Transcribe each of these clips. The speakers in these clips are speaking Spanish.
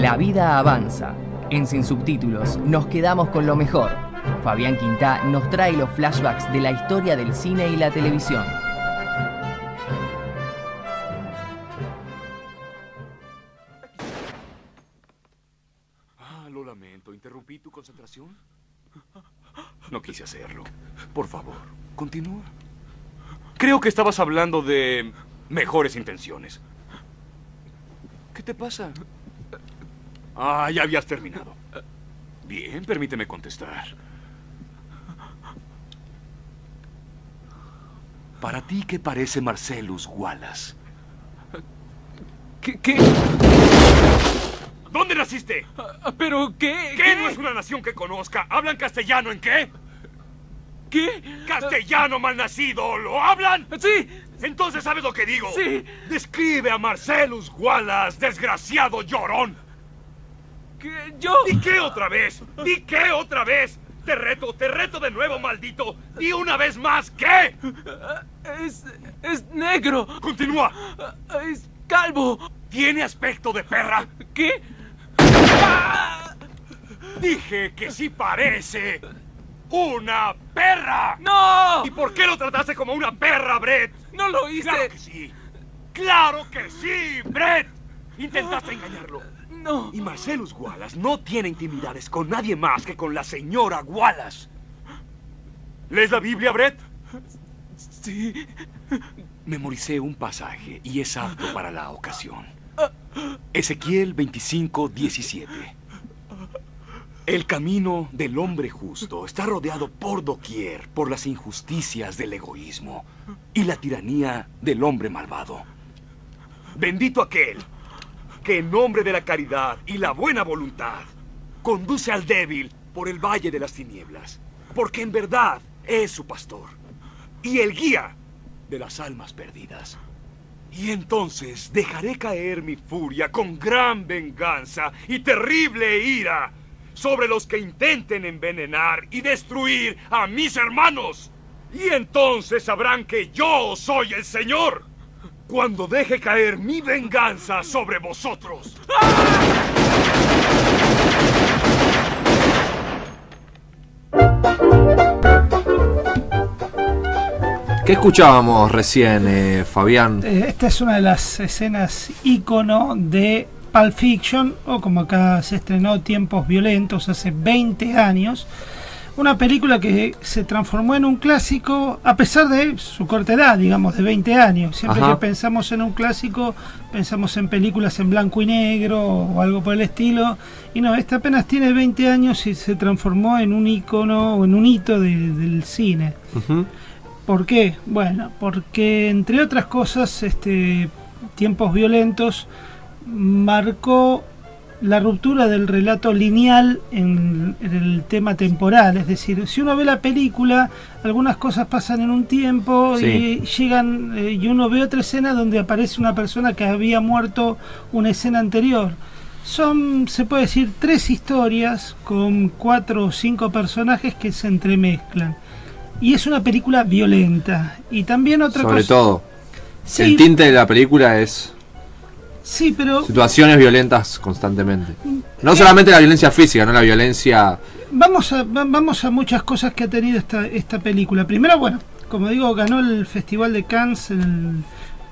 La vida avanza. En Sin Subtítulos nos quedamos con lo mejor. Fabián Quintá nos trae los flashbacks de la historia del cine y la televisión. Ah, lo lamento. ¿Interrumpí tu concentración? No quise hacerlo. Por favor, continúa. Creo que estabas hablando de mejores intenciones. ¿Qué te pasa? Ah, ya habías terminado. Bien, permíteme contestar. ¿Para ti qué parece Marcellus Wallace? ¿Qué? ¿Dónde naciste? ¿Pero qué? ¿Qué? No es una nación que conozca. ¿Hablan castellano en qué? ¿Qué? ¡Castellano malnacido! ¿Lo hablan? ¡Sí! Entonces, ¿sabes lo que digo? ¡Sí! Describe a Marcellus Wallace, desgraciado llorón. ¿Qué? ¿Yo? ¿Y qué otra vez? ¿Y qué otra vez? Te reto de nuevo, maldito. ¡Y una vez más! ¿Qué? Es negro. ¡Continúa! Es calvo. ¿Tiene aspecto de perra? ¿Qué? ¡Ah! Dije que sí parece... ¡una perra! ¡No! ¿Y por qué lo trataste como una perra, Brett? ¡No lo hice! ¡Claro que sí! ¡Claro que sí, Brett! Intentaste engañarlo. No. Y Marcellus Wallace no tiene intimidades con nadie más que con la señora Wallace. ¿Lees la Biblia, Brett? Sí. Memoricé un pasaje y es apto para la ocasión. Ezequiel 25:17. El camino del hombre justo está rodeado por doquier por las injusticias del egoísmo y la tiranía del hombre malvado. Bendito aquel que en nombre de la caridad y la buena voluntad conduce al débil por el valle de las tinieblas, porque en verdad es su pastor y el guía de las almas perdidas. Y entonces dejaré caer mi furia con gran venganza y terrible ira sobre los que intenten envenenar y destruir a mis hermanos. Y entonces sabrán que yo soy el Señor, cuando deje caer mi venganza sobre vosotros. ¿Qué escuchábamos recién, Fabián? Esta es una de las escenas ícono de Pulp Fiction, o como acá se estrenó, Tiempos Violentos, hace 20 años. Una película que se transformó en un clásico a pesar de su corta edad, digamos, de 20 años. Siempre que pensamos en un clásico, pensamos en películas en blanco y negro o algo por el estilo. Y no, esta apenas tiene 20 años y se transformó en un ícono o en un hito del cine. ¿Por qué? Bueno, porque entre otras cosas, Tiempos Violentos marcó la ruptura del relato lineal en el tema temporal. Es decir, si uno ve la película, algunas cosas pasan en un tiempo, sí, y llegan, y uno ve otra escena donde aparece una persona que había muerto una escena anterior. Son, se puede decir, tres historias con 4 o 5 personajes que se entremezclan. Y es una película violenta. Y también otra cosa... Sobre todo, sí, el tinte de la película es... Sí, pero... situaciones violentas constantemente. No solamente la violencia física, no la violencia... Vamos a muchas cosas que ha tenido esta película. Primero, bueno, como digo, ganó el Festival de Cannes en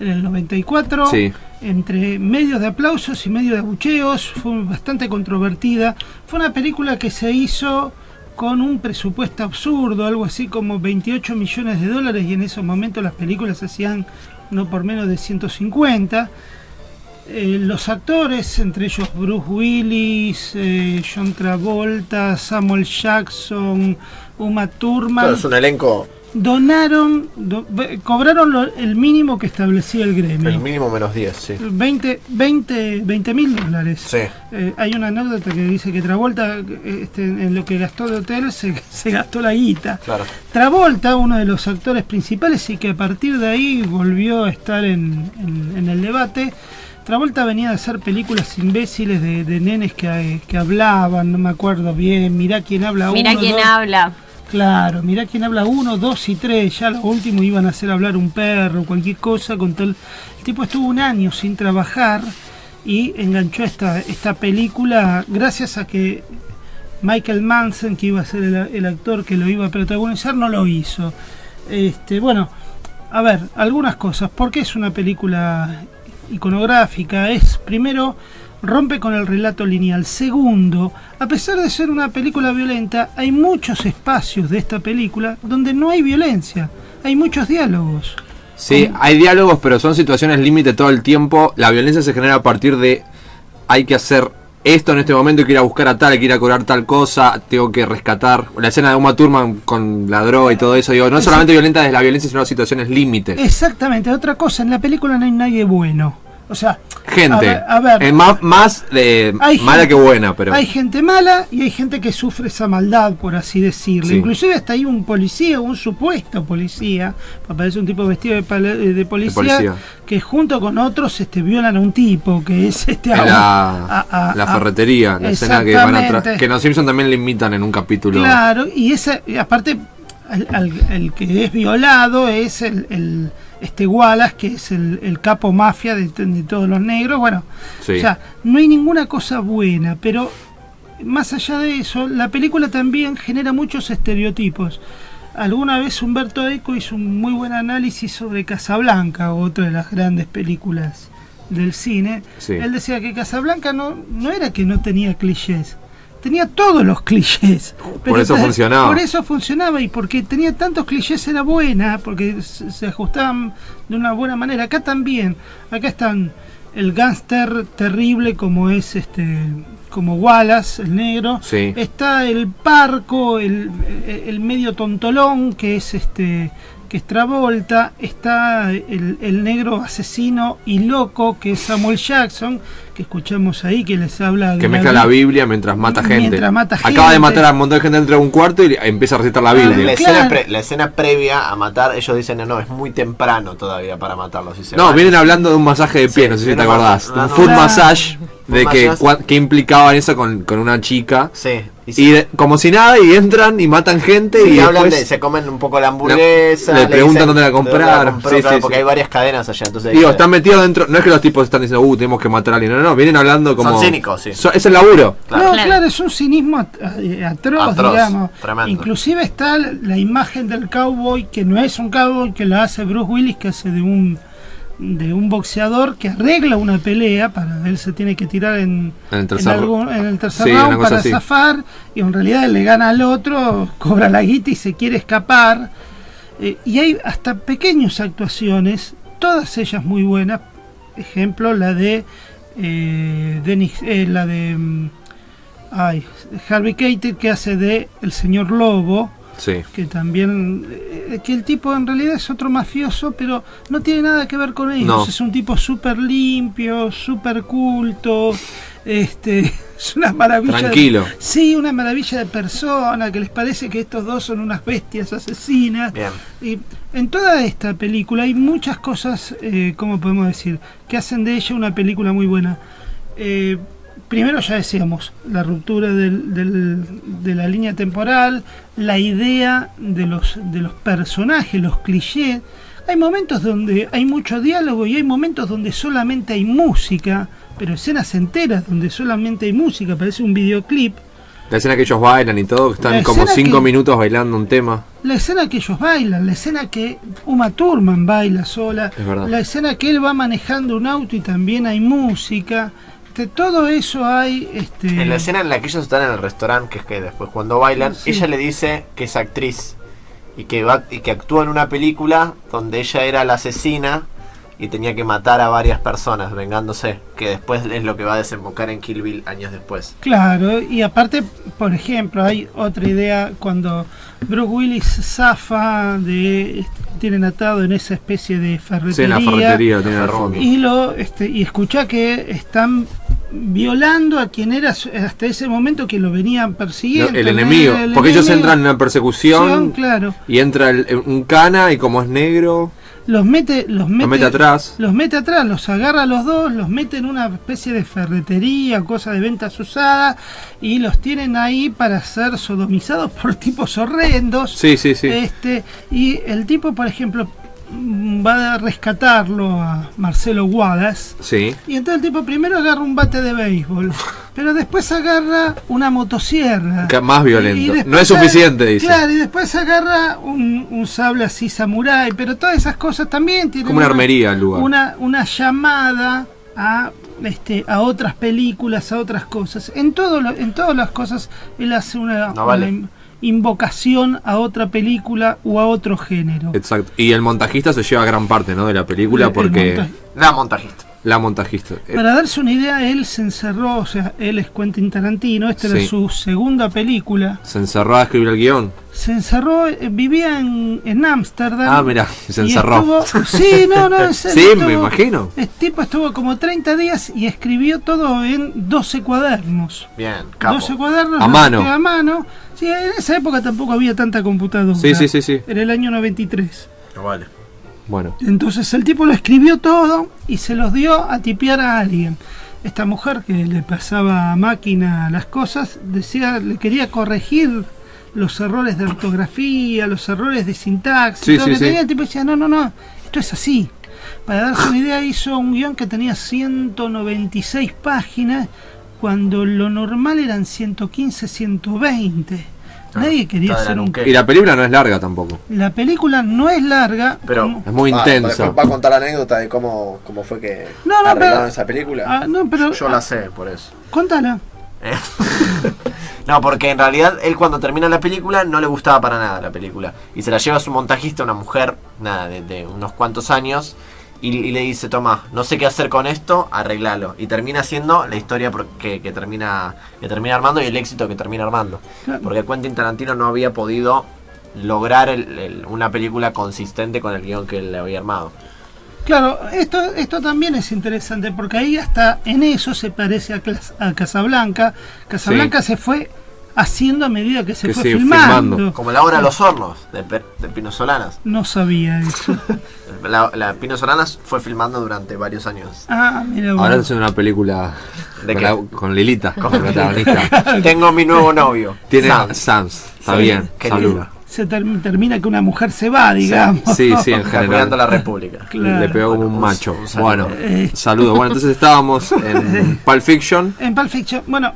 el 94. Sí. Entre medios de aplausos y medios de abucheos. Fue bastante controvertida. Fue una película que se hizo con un presupuesto absurdo, algo así como 28 millones de dólares. Y en esos momentos las películas se hacían no por menos de 150. Los actores, entre ellos Bruce Willis, John Travolta, Samuel Jackson, Uma Thurman... Pero es un elenco... Donaron, cobraron el mínimo que establecía el gremio. El mínimo menos 10, sí. 20.000 dólares. Sí. Hay una anécdota que dice que Travolta, en lo que gastó de hotel, se gastó la guita. Claro. Travolta, uno de los actores principales y que a partir de ahí volvió a estar en el debate... Travolta venía de hacer películas imbéciles de nenes que hablaban, no me acuerdo bien, Mirá quién habla uno, Mirá quién habla. Claro, Mirá quién habla 1, 2 y 3, ya los últimos iban a hacer hablar un perro, cualquier cosa, con tal... El tipo estuvo un año sin trabajar y enganchó esta película gracias a que Michael Madsen, que iba a ser el actor que lo iba a protagonizar, no lo hizo. Bueno, a ver, algunas cosas. ¿Por qué es una película iconográfica? Es, primero, rompe con el relato lineal. Segundo, a pesar de ser una película violenta, hay muchos espacios de esta película donde no hay violencia. Hay muchos diálogos. Sí, hay diálogos, pero son situaciones límite todo el tiempo. La violencia se genera a partir de hay que hacer esto en este momento, hay que ir a buscar a tal, hay que ir a curar tal cosa, tengo que rescatar. La escena de Uma Thurman con la droga y todo eso, digo, no es solamente violenta desde la violencia, sino las situaciones límite. Exactamente, otra cosa, en la película no hay nadie bueno. O sea, gente, a ver, más mala que buena, pero hay gente mala y hay gente que sufre esa maldad, por así decirlo. Sí. Inclusive hasta hay un policía, un supuesto policía, aparece un tipo vestido de policía que junto con otros violan a un tipo que es la ferretería, la escena que van atrás, que los Simpson también le imitan en un capítulo. Claro, y esa aparte el que es violado es el Wallace, que es el capo mafia de todos los negros. Bueno, sí. O sea, no hay ninguna cosa buena, pero más allá de eso, la película también genera muchos estereotipos. Alguna vez Humberto Eco hizo un muy buen análisis sobre Casablanca, otra de las grandes películas del cine. Sí. Él decía que Casablanca no era que no tenía clichés, tenía todos los clichés. Pero por eso funcionaba. Por eso funcionaba, y porque tenía tantos clichés era buena, porque se ajustaban de una buena manera. Acá también, acá están el gángster terrible como es como Wallace, el negro. Sí. Está el parco, el medio tontolón que es que es Travolta, está el negro asesino y loco que es Samuel Jackson, que escuchamos ahí que les habla de que mezcla la Biblia mientras mata gente. Acaba de matar a un montón de gente dentro de un cuarto y empieza a recitar la Biblia. La escena previa a matar, ellos dicen no, es muy temprano todavía para matarlos. Si no, vienen hablando de un masaje de pie, sí, no sé si te acordás. Un foot massage, de que implicaban eso con una chica. Sí. Como si nada, y entran y matan gente, sí, y hablan después, se comen un poco la hamburguesa, le preguntan dónde la comprar, sí, claro, sí, porque sí, hay varias cadenas allá, entonces digo, están metidos dentro, no es que los tipos están diciendo tenemos que matar a alguien, no, vienen hablando como son cínicos, sí. Es el laburo, claro. No, claro, es un cinismo atroz, digamos, tremendo. Inclusive está la imagen del cowboy, que no es un cowboy, que la hace Bruce Willis, que hace de un boxeador que arregla una pelea, para él se tiene que tirar en el tercer sí, round para zafar, y en realidad él le gana al otro, cobra la guita y se quiere escapar, y hay hasta pequeñas actuaciones, todas ellas muy buenas. Ejemplo, la de Harvey Keitel, que hace de el señor Lobo. Sí. Que también, que el tipo en realidad es otro mafioso, pero no tiene nada que ver con ellos, no. Es un tipo súper limpio, súper culto, es una maravilla. Tranquilo. Sí, una maravilla de persona, que les parece que estos dos son unas bestias asesinas. Bien. Y en toda esta película hay muchas cosas, ¿cómo podemos decir?, que hacen de ella una película muy buena. Primero, ya decíamos, la ruptura de la línea temporal, la idea de los personajes, los clichés. Hay momentos donde hay mucho diálogo y hay momentos donde solamente hay música, pero escenas enteras donde solamente hay música, parece un videoclip. La escena que ellos bailan y todo, están como 5 minutos bailando un tema. La escena que ellos bailan, la escena que Uma Thurman baila sola, la escena que él va manejando un auto y también hay música. Todo eso hay. En la escena en la que ellos están en el restaurante, que es que después cuando bailan, sí, ella le dice que es actriz y que actúa en una película donde ella era la asesina y tenía que matar a varias personas vengándose, que después es lo que va a desembocar en Kill Bill años después. Claro, y aparte, por ejemplo, hay otra idea cuando Bruce Willis zafa tienen atado en esa especie de ferretería, sí, en la ferretería tiene Romy, y escucha que están violando a quien era hasta ese momento que lo venían persiguiendo, el enemigo, porque ellos entran en una persecución, claro, y entra un cana, y como es negro los mete atrás, los agarra a los dos, los mete en una especie de ferretería, cosa de ventas usadas, y los tienen ahí para ser sodomizados por tipos horrendos. Sí, sí, sí. Y el tipo, por ejemplo, va a rescatarlo a Marcellus Wallace. Sí. Y entonces el tipo primero agarra un bate de béisbol, pero después agarra una motosierra. Más violento. No es suficiente, dice. Claro, y después agarra un sable así samurái, pero todas esas cosas también tienen... Como una armería al lugar. Una llamada a otras películas, a otras cosas. En todas las cosas él hace una invocación a otra película o a otro género. Exacto. Y el montajista se lleva gran parte, ¿no?, de la película, porque... La montajista. Para darse una idea, él se encerró, o sea, él es Quentin Tarantino, esta era su segunda película. Se encerró a escribir el guión. Se encerró, vivía en Ámsterdam. Ah, mirá, se encerró. Estuvo, sí, en serio. Sí, estuvo, me imagino. Este tipo estuvo como 30 días y escribió todo en 12 cuadernos. Bien, capo. 12 cuadernos. A mano. A mano. Sí, en esa época tampoco había tanta computadora. Sí. En el año 93. No vale. Bueno. Entonces el tipo lo escribió todo y se los dio a tipear a alguien. Esta mujer que le pasaba a máquina las cosas, decía, le quería corregir los errores de ortografía, los errores de sintaxis. El tipo decía, no, esto es así. Para darse una idea, hizo un guión que tenía 196 páginas, cuando lo normal eran 115, 120. Nadie quería hacer un... Y la película no es larga tampoco. La película no es larga, pero como... es muy intensa. ¿Va a contar la anécdota de cómo fue que arreglaron esa película? Yo la sé, por eso. Contala. No, porque en realidad él, cuando termina la película, no le gustaba para nada la película. Y se la lleva a su montajista, una mujer, de unos cuantos años, y le dice, toma, no sé qué hacer con esto, arreglalo. Y termina haciendo la historia que termina armando y el éxito que termina armando. Claro. Porque Quentin Tarantino no había podido lograr una película consistente con el guión que él le había armado. Claro, esto también es interesante, porque ahí hasta en eso se parece a Casablanca. Casablanca se fue haciendo a medida que se fue filmando. Como la obra Los Hornos de Pino Soladas. No sabía eso. la Pino Soladas fue filmando durante varios años. Ah, mira, bueno. Ahora es una película con Lilita, como protagonista. Tengo mi nuevo novio. Tiene Sams. Está bien. Saluda. Se termina que una mujer se va, digamos. Sí, en general. La República. Claro. Le pegó como un macho. Bueno, saludo. Bueno, entonces estábamos en Pulp Fiction. Bueno,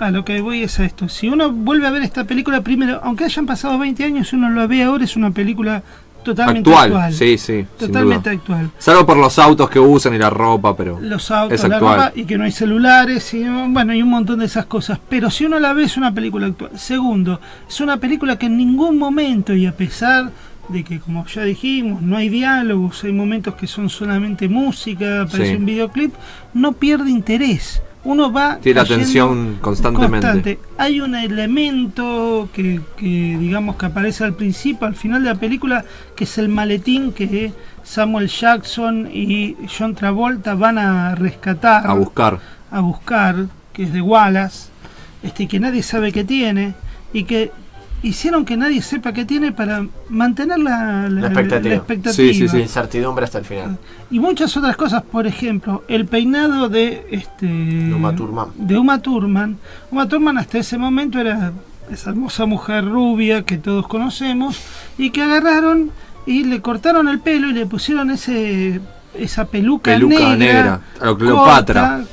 a lo que voy es a esto. Si uno vuelve a ver esta película, primero, aunque hayan pasado 20 años, si uno lo ve ahora, es una película totalmente actual. Sí, totalmente actual. Salvo por los autos que usan y la ropa, pero los autos, la ropa, y que no hay celulares, y bueno, hay un montón de esas cosas. Pero si uno la ve, es una película actual. Segundo, es una película que en ningún momento, y a pesar de que, como ya dijimos, no hay diálogos, hay momentos que son solamente música, aparece un videoclip, no pierde interés. Uno va... Tiene la atención constantemente. Hay un elemento que digamos que aparece al principio, al final de la película, que es el maletín que Samuel Jackson y John Travolta van a rescatar. A buscar, que es de Wallace, que nadie sabe que tiene, y que hicieron que nadie sepa qué tiene para mantener la expectativa. La incertidumbre hasta el final. Y muchas otras cosas, por ejemplo, el peinado de Uma Thurman. Uma Thurman hasta ese momento era esa hermosa mujer rubia que todos conocemos, y que agarraron y le cortaron el pelo y le pusieron esa peluca negra a lo Cleopatra.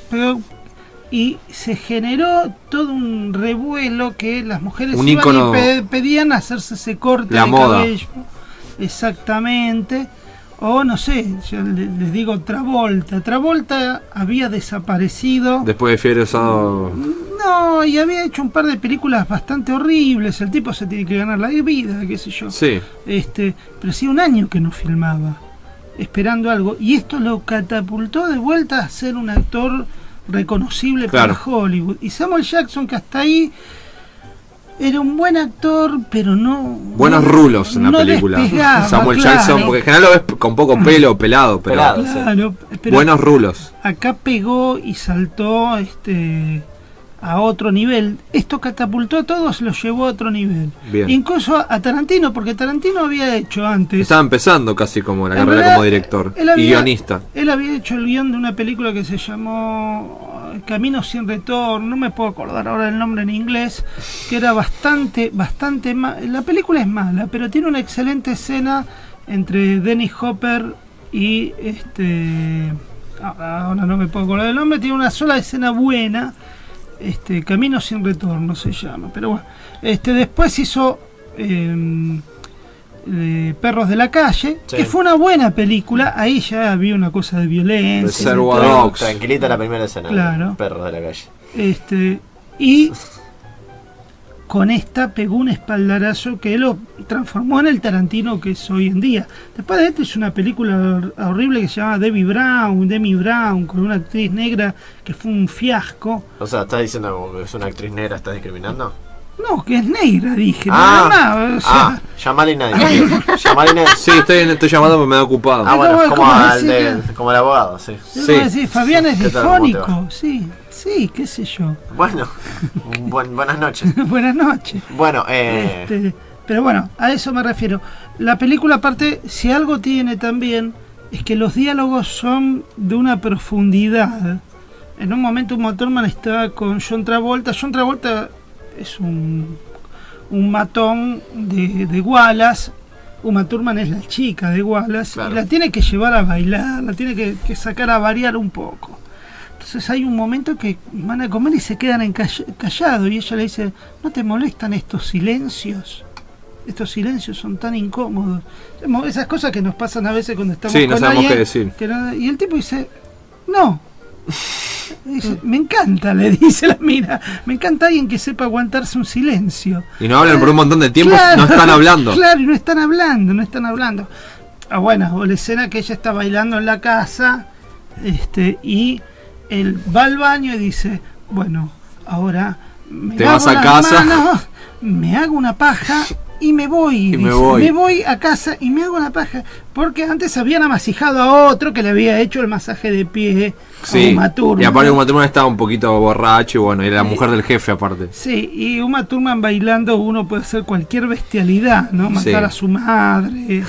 Y se generó todo un revuelo que las mujeres pedían hacerse ese corte de cabello. Exactamente. O no sé, yo les digo Travolta. Travolta había desaparecido después de Fieresado. No, y había hecho un par de películas bastante horribles. El tipo se tiene que ganar la vida, qué sé yo. Sí. Pero hacía un año que no filmaba, esperando algo. Y esto lo catapultó de vuelta a ser un actor reconocible para Hollywood. Y Samuel Jackson, que hasta ahí era un buen actor, pero no... Buenos rulos en la película. Samuel Jackson, porque en general lo ves con poco pelo, pelado, buenos rulos. Acá pegó y saltó a otro nivel. Esto catapultó a todos, los llevó a otro nivel. Bien. Incluso a Tarantino, porque Tarantino había hecho antes... Estaba empezando casi como la carrera como director y guionista. Él había hecho el guión de una película que se llamó Camino sin retorno, no me puedo acordar ahora el nombre en inglés, que era bastante mala. La película es mala, pero tiene una excelente escena entre Dennis Hopper y ahora no me puedo acordar el nombre. Tiene una sola escena buena, Camino sin retorno se llama, pero bueno. Después hizo Perros de la calle, sí, que fue una buena película. Ahí ya había una cosa de violencia, tranquilita la primera escena, claro. Perros de la calle, y con esta pegó un espaldarazo que lo transformó en el Tarantino que es hoy en día. Después de esto hizo una película horrible que se llama Debbie Brown, con una actriz negra que fue un fiasco. O sea, ¿estás diciendo que es una actriz negra? ¿Estás discriminando? No, que es negra, dije. Ah, llamale y nadie. Sí, estoy llamando porque me he ocupado. Ah, bueno, como el abogado, sí. Sí, Fabián es difónico, sí. Sí, qué sé yo. Bueno, buenas noches. Buenas noches. Bueno, pero bueno, a eso me refiero. La película, aparte, si algo tiene también, es que los diálogos son de una profundidad. En un momento Uma Thurman está con John Travolta. John Travolta es un matón de Wallace. Uma Thurman es la chica de Wallace, claro. Y la tiene que llevar a bailar, la tiene que sacar a variar un poco. Entonces hay un momento que van a comer y se quedan callados, y ella le dice: ¿no te molestan estos silencios? Estos silencios son tan incómodos. Esas cosas que nos pasan a veces cuando estamos con alguien, qué decir. Y el tipo dice: no. Dice, me encanta, le dice la mina, me encanta alguien que sepa aguantarse un silencio. Y no hablan por un montón de tiempo, claro, no están hablando. Claro, y no están hablando. Ah, bueno, o la escena que ella está bailando en la casa, y él va al baño y dice, bueno, ahora me te vas a casa, manos, me hago una paja y me voy. Y dice, me voy a casa y me hago una paja. Porque antes habían amasijado a otro que le había hecho el masaje de pie, sí, a Uma Thurman. Y aparte Uma Thurman estaba un poquito borracho, y bueno, era la mujer del jefe aparte. Sí, y Uma Thurman bailando, uno puede hacer cualquier bestialidad, ¿no? Matar a su madre,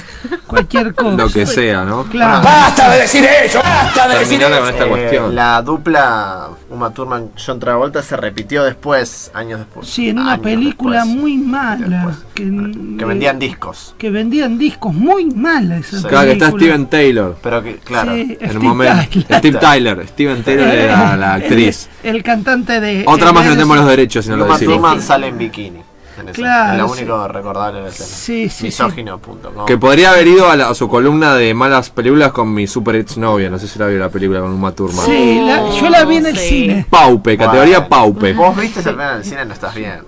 cualquier cosa. Lo que sea, ¿no? Claro. ¡Basta de decir eso! ¡Basta de decir eso! Con esta cuestión. La dupla Uma Thurman-John Travolta se repitió después, años después. Sí, en una película muy mala. Que vendían discos. Que vendían discos, muy mala esa. Claro, que está Steven Taylor. Pero que, claro, sí, en el momento. Steve Tyler. Steven Taylor era la actriz. El cantante de. Otra más que no tenemos los derechos, si no lo decimos. Uma Thurman sale en bikini. En claro, es lo único recordable de la escena. Sí, sí. Misógino.com. Que podría haber ido a su columna de malas películas con mi super exnovia. No sé si la vio la película con Uma Thurman. Sí, yo la vi en el cine. Paupe, categoría paupe. Vos viste esa película en el cine, no estás bien.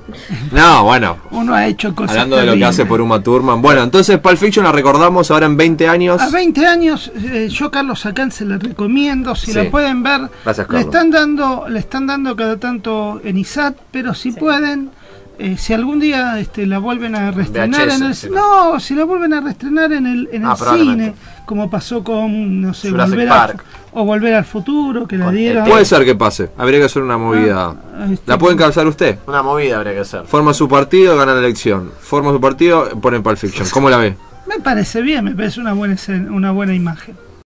No, bueno. Uno ha hecho cosas. Hablando de lo que hace por Uma Thurman. Bueno, entonces Pulp Fiction la recordamos ahora en 20 años. A 20 años, yo Carlos Sacán se la recomiendo. Si la pueden ver. Gracias, Carlos. Le están dando cada tanto en ISAT, pero si pueden. Si algún día la vuelven a reestrenar VHS, si la vuelven a reestrenar en el cine, como pasó con, no sé, Jurassic Park. O Volver al futuro, que la dieron. Puede ser que pase, habría que hacer una movida. ¿La pueden calzar usted? Una movida habría que hacer. Forma su partido, gana la elección. Forma su partido, ponen Pulp Fiction. ¿Cómo la ve? Me parece bien, me parece una buena imagen.